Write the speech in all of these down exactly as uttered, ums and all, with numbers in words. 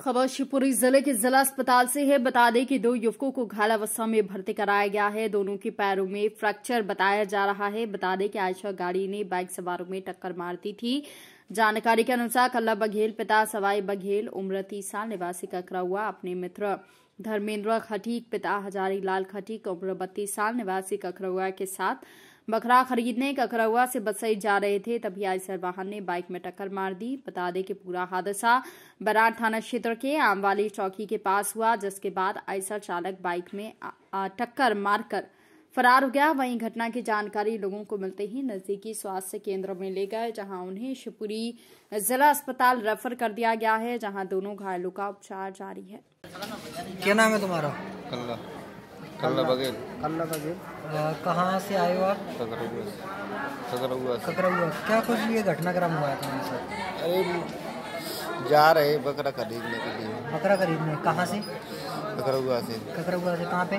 खबर शिवपुरी जिले के जिला अस्पताल से है। बता दें कि दो युवकों को घायलावस्था में भर्ती कराया गया है। दोनों के पैरों में फ्रैक्चर बताया जा रहा है। बता दें कि आयशा गाड़ी ने बाइक सवारों में टक्कर मार दी थी। जानकारी के अनुसार कल्ला बघेल पिता सवाई बघेल उम्र तीस साल निवासी ककरौवा अपने मित्र धर्मेंद्र खटीक पिता हजारी लाल खटीक उम्र बत्तीस साल निवासी कखरुआ के साथ बकरा खरीदने ककरौवा से बसई जा रहे थे, तभी आयसर वाहन ने बाइक में टक्कर मार दी। बता दें कि पूरा हादसा बराड़ थाना क्षेत्र के आमवाली चौकी के पास हुआ, जिसके बाद आयसर चालक बाइक में टक्कर मारकर फरार हो गया। वहीं घटना की जानकारी लोगों को मिलते ही नजदीकी स्वास्थ्य केंद्र में ले गए, जहां उन्हें शिवपुरी जिला अस्पताल रेफर कर दिया गया है, जहां दोनों घायलों का उपचार जारी है। क्या नाम है तुम्हारा? कल्ला कल्ला बघेल। कल्ला बघेल कहाँ से आए हो आप? ककरौवा। ककरौवा क्या कुछ ये घटनाक्रम हुआ था? अरे जा रहे बकरा खरीदने के लिए। बकरा खरीदने कहाँ से? ककरौवा से। ककरौवा से कहाँ पे?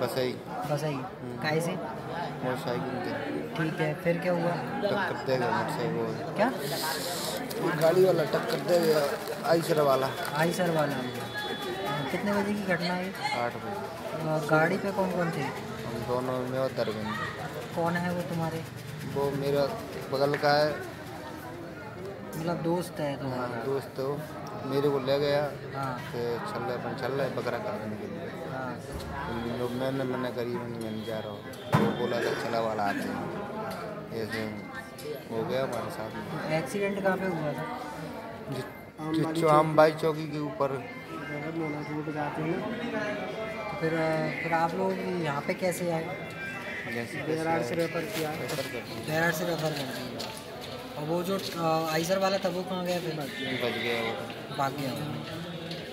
बसई। बसई काहे से? मोटरसाइकिल से। ठीक है, फिर क्या हुआ? टक्कर दे गया मोटरसाइकिल। क्या गाड़ी वाला टक्कर दे गया? आयसर वाला। आयसर वाला। कितने बजे की घटना है? आठ बजे। गाड़ी पे कौन कौन थे? दोनों में और धर्मेंद्र। कौन है वो तुम्हारे? वो मेरा बगल का है, मतलब दोस्त है तुम्हारा? दोस्त हो, मेरे को ले गया। हाँ। चल रहा है चल रहा है बकरा काटने के लिए। हाँ। तो मैंने मना करी, मैंने जा रहा हूँ, वो बोला था चला वाला आते हैं, ऐसे हो गया हमारे साथ। एक्सीडेंट कहाँ पे हुआ था? आमवाली चौकी के ऊपर। तो फिर फिर आप लोग यहाँ पे कैसे आए? बराड़ से रेफर किया। बराड़ से रेफर कर दिया। और वो जो आइसर वाला था वो कहाँ गया? फिर बच गया, भाग गया।